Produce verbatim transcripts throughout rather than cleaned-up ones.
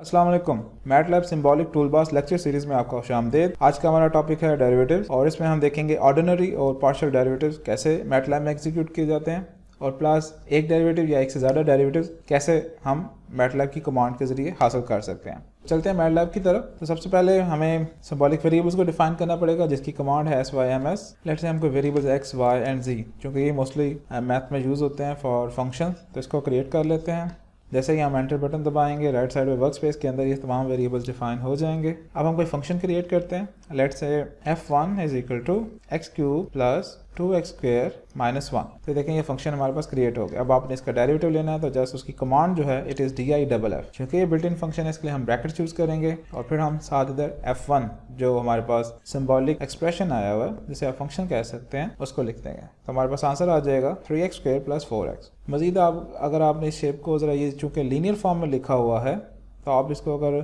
अस्सलाम वालेकुम। MATLAB symbolic toolbars lecture series में आपका खुशामदीद। आज का हमारा टॉपिक है डेरिवेटिव्स और इसमें हम देखेंगे ऑर्डिनरी और पार्शियल डेरिवेटिव्स कैसे मैटलैब में एग्जीक्यूट किए जाते हैं और प्लस एक डेरिवेटिव या एक से ज़्यादा डेरिवेटिव्स कैसे हम मैटलैब की कमांड के जरिए हासिल कर सकते हैं। चलते हैं मैटलैब की तरफ। तो सबसे पहले हमें सिंबॉलिक वेरिएबल्स को डिफाइन करना पड़ेगा जिसकी कमांड है S Y M S. Let's say हमको variables X Y and Z, क्योंकि ये मोस्टली मैथ में यूज़ होते हैं फॉर फंक्शन, तो इसको क्रिएट कर लेते हैं। जैसे ही हम एंटर बटन दबाएंगे राइट साइड में वर्क स्पेस के अंदर ये तमाम वेरिएबल्स डिफाइन हो जाएंगे। अब हम कोई फंक्शन क्रिएट करते हैं। Let's say F one is equal to X cube plus two X square minus one. तो देखें ये फंक्शन हमारे पास क्रिएट हो गया। अब आपने इसका डेरिवेटिव लेना है तो जस्ट उसकी कमांड जो है it is D I double F. चूँकि ये बिल्ट इन फंक्शन है इसके लिए हम ब्रैकेट चूज़ करेंगे और फिर हम साथ इधर एफ वन जो हमारे पास सिम्बॉलिक एक्सप्रेशन आया हुआ है जिसे आप फंक्शन कह सकते हैं उसको लिख देंगे। तो हमारे पास आंसर आ जाएगा three X square plus four X. मजीद आप अगर आपने इस शेप को ज़रा ये चूँकि लीनियर फॉर्म में लिखा हुआ है तो आप इसको अगर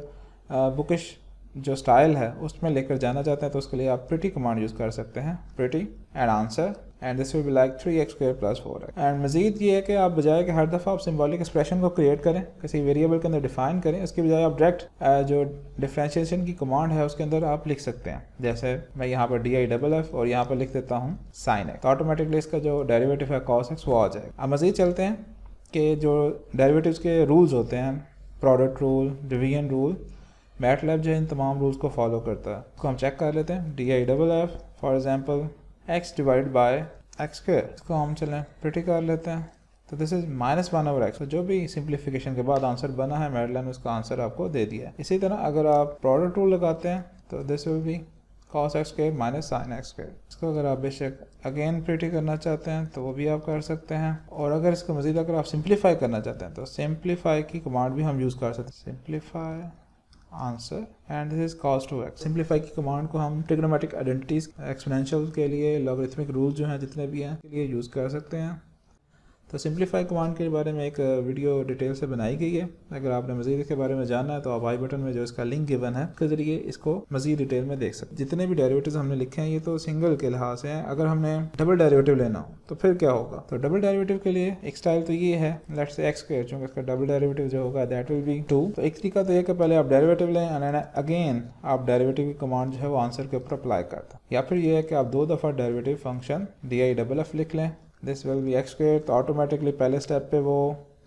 बुकिश जो स्टाइल है उसमें लेकर जाना चाहते हैं तो उसके लिए आप प्रिटी कमांड यूज़ कर सकते हैं। Pretty and answer and this will be like three X square plus four X. And मजीद ये है कि आप बजाय कि हर दफ़ा आप सिम्बॉलिक एक्सप्रेशन को क्रिएट करें, किसी वेरिएबल के अंदर डिफाइन करें, उसके बजाय आप डायरेक्ट जो डिफ्रेंशिएशन की कमांड है उसके अंदर आप लिख सकते हैं। जैसे मैं यहाँ पर डी आई डबल एफ और यहाँ पर लिख देता हूँ साइन एक्स, तो ऑटोमेटिकली इसका जो डेरिवेटिव है कॉस एक्स वो आ जाएगा। अब मजीद चलते हैं कि जो डेरिवेटिव्स के रूल्स होते हैं, product rule, division rule, MATLAB जो है इन तमाम रूल्स को फॉलो करता है। इसको हम चेक कर लेते हैं। D I double F for example X divide by X square, इसको हम चलें प्रिटी कर लेते हैं। तो this is minus one over X. तो जो भी सिंप्लीफिकेशन के बाद आंसर बना है मैटलैब ने उसका आंसर आपको दे दिया है। इसी तरह अगर आप प्रोडक्ट रूल लगाते हैं तो this will be cos X square minus sine X square. इसको अगर आप बेशक अगेन प्रिटी करना चाहते हैं तो वो भी आप कर सकते हैं, और अगर इसको मजीद अगर आप सिम्प्लीफाई करना चाहते हैं तो सिम्प्लीफाई की कमांड भी हम यूज़ कर सकते हैं। Simplify answer and this is cos two x. Simplify की कमांड को हम ट्रिग्नोमेट्रिक आइडेंटिटीज, एक्सपोनेंशियल के लिए, लॉगरिथमिक रूल जो हैं जितने भी हैं के लिए यूज़ कर सकते हैं। तो सिंप्लीफाई कमांड के बारे में एक वीडियो डिटेल से बनाई गई है, अगर आपने मज़ीद इसके बारे में जानना है तो आप आई बटन में जो इसका लिंक गिवन है उसके जरिए इसको मज़ीद डिटेल में देख सकते हैं। जितने भी डेरिवेटिव्स हमने लिखे हैं ये तो सिंगल के लिहाज से हैं, अगर हमने डबल डेरिवेटिव लेना हो तो फिर क्या होगा। तो डबल डेरिवेटिव के लिए एक स्टाइल तो ये है लेट्स से एक्स स्क्वायर, चूँकि इसका डबल डेरिवेटिव जो होगा दैट विल बी टू। तो एक तरीका तो यह कि पहले आप डेरिवेटिव लें एंड अगेन आप डेरिवेटिव की कमांड जो है वो आंसर के ऊपर अप्लाई करता, या फिर यह है कि आप दो दफ़ा derivative function D I double F लिख लें, this will be x square. तो ऑटोमेटिकली पहले स्टेप पे वो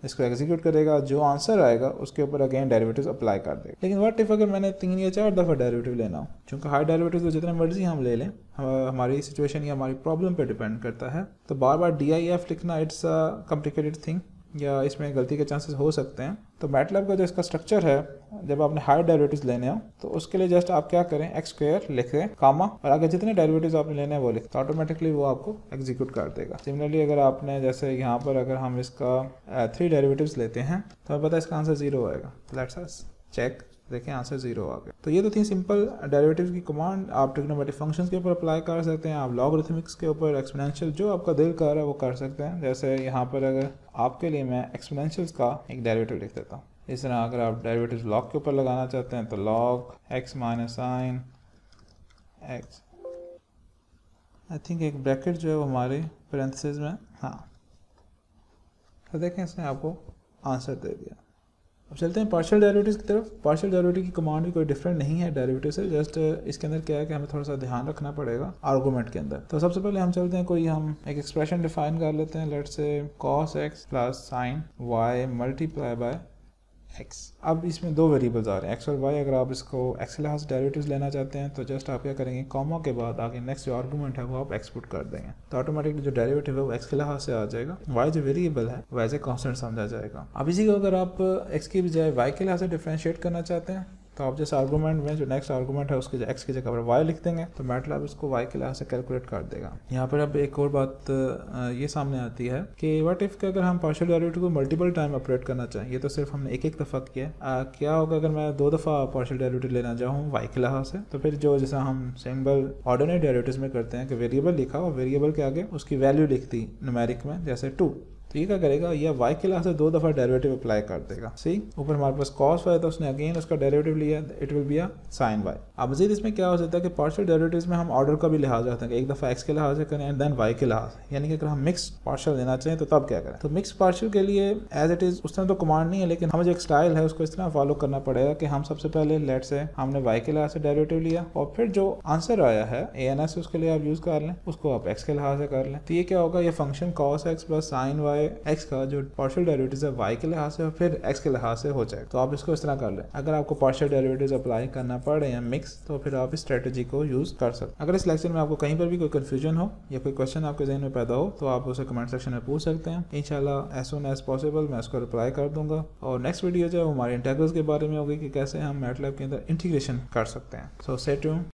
इसको एग्जीक्यूट करेगा, जो आंसर आएगा उसके ऊपर अगेन डेरिवेटिव्स अप्लाई कर देगा। लेकिन व्हाट इफ अगर मैंने तीन या चार दफ़ा डेरिवेटिव लेना हो, चूँकि हाई डेरिवेटिव्स तो जितने मर्जी हम ले लें हमारी सिचुएशन या हमारी प्रॉब्लम पे डिपेंड करता है, तो बार बार डी आई एफ लिखना इट्स अ कॉम्प्लिकेटेड थिंग, या इसमें गलती के चांसेस हो सकते हैं। तो मैटलैब का जो इसका स्ट्रक्चर है जब आपने हाई डेरिवेटिव्स लेने हो तो उसके लिए जस्ट आप क्या करें, एक्स स्क्वायर लिखें कामा, और अगर जितने डेरिवेटिव्स आपने लेने हैं वो लिखें, तो ऑटोमेटिकली वो आपको एग्जीक्यूट कर देगा। सिमिलरली अगर आपने जैसे यहाँ पर अगर हम इसका थ्री डेरिवेटिव्स लेते हैं तो हमें पता है इसका आंसर जीरो आएगा। लेट्स चेक, देखें आंसर जीरो आ गया। तो ये तो थी सिंपल डेरिवेटिव्स की कमांड। आप ट्रिग्नोमेट्रिक फंक्शंस के ऊपर अप्लाई कर सकते हैं, आप लॉगरिथमिक्स के ऊपर, एक्सपोनेंशियल, जो आपका दिल कर रहा है वो कर सकते हैं। जैसे यहाँ पर अगर आपके लिए मैं एक्सपोनेंशियल्स का एक डेरिवेटिव लिख देता हूँ। इस तरह अगर आप डेरिवेटिव्स लॉग के ऊपर लगाना चाहते हैं तो log x minus sine x, I think एक ब्रैकेट जो है वो हमारे पैरेंथेसिस में, हाँ, तो देखें इसने आपको आंसर दे दिया। अब चलते हैं पार्शियल डेरिवेटिव्स की तरफ। पार्शियल डेरिवेटिव की कमांड भी कोई डिफरेंट नहीं है डेरिवेटिव से, जस्ट इसके अंदर क्या है कि हमें थोड़ा सा ध्यान रखना पड़ेगा आर्गूमेंट के अंदर। तो सबसे पहले हम चलते हैं, कोई हम एक एक्सप्रेशन डिफाइन कर लेते हैं। Let's say cos x plus sine y multiply by x. अब इसमें दो वेरिएबल्स आ रहे हैं एक्स और वाई। अगर आप इसको एक्स के लिहाज डेरिवेटिव्स लेना चाहते हैं तो जस्ट आप क्या करेंगे, कॉमा के बाद आगे नेक्स्ट जो आर्गूमेंट है वो आप एक्सपुट कर देंगे, तो ऑटोमेटिकली जो डेरिवेटिव है वो एक्स के लिहाज से आ जाएगा। वाई जो वेरिएबल है वो एज ए कॉन्स्टेंट समझा जाएगा। अब इसी को अगर आप एक्स की बजाय वाई के लिहाज से डिफ्रेंशिएट करना चाहते हैं तो आप जैसे आर्गूमेंट में जो नेक्स्ट आर्गूमेंट है उसके एक्स की जगह पर वाई लिख देंगे तो मैटलैब उसको वाई के लिहाज से कैलकुलेट कर देगा। यहाँ पर अब एक और बात ये सामने आती है कि व्हाट इफ अगर हम पार्शियल डेरिवेटिव को मल्टीपल टाइम ऑपरेट करना चाहें, ये तो सिर्फ हमने एक एक दफ़ा किया। आ, क्या होगा अगर मैं दो दफ़ा पार्शियल डेरिवेटिव लेना चाहूँ वाई के लिहाज से, तो फिर जो जैसा हम सिंपल ऑर्डिनरी डेरिवेटिव्स में करते हैं कि वेरिएबल लिखा और वेरिएबल के आगे उसकी वैल्यू लिख दी न्यूमेरिक में, जैसे टू, तो ये क्या करेगा, यह वाई के लास्ट दो दफा डेरिवेटिव अप्लाई कर देगा। सही, ऊपर हमारे पास कॉस वाई था, उसने अगेन उसका डेरिवेटिव लिया, it will be a sine y. अब मजीद इसमें क्या हो सकता है कि पार्शियल डेरिवेटिव्स में हम ऑर्डर का भी लिहाज रखते हैं, एक दफा एक्स के लिहाज से करें एंड देन वाई के लिहाज, यानी कि अगर हम मिक्स पार्शियल देना चाहें तो तब क्या करें। तो मिक्स पार्शियल के लिए एज इट इज उस तरह तो कमांड नहीं है, लेकिन हमें जो एक स्टाइल है उसको इस तरह फॉलो करना पड़ेगा कि हम सबसे पहले लेट से हमने वाई के लिहाज से डेरिवेटिव लिया और फिर जो आंसर आया है ए एन एस उसके लिए आप यूज कर लें, उसको आप एक्स के लिहाज से कर लें। तो ये क्या होगा, ये function cos x plus sine y x का जो पार्शियल डेरिवेटिव है वाई के लिहाज से और फिर एक्स के लिहाज से हो जाएगा। तो आप इसको इस तरह कर लें। अगर आपको पार्शियल डेरिवेटिव अप्लाई करना पड़े या मिक्स तो फिर आप इस स्ट्रेटेजी को यूज कर सकते। अगर इस लेक्चर में आपको कहीं पर भी कोई कंफ्यूजन हो या कोई क्वेश्चन आपके जहन में पैदा हो तो आप उसे कमेंट सेक्शन में पूछ सकते हैं। इंशाल्लाह एज सून एज पॉसिबल मैं उसको रिप्लाई कर दूंगा। और नेक्स्ट वीडियो जो है हमारे इंटीग्रल्स के बारे में होगी कि कैसे हम मैटलैब के अंदर इंटीग्रेशन कर सकते हैं। So stay tuned.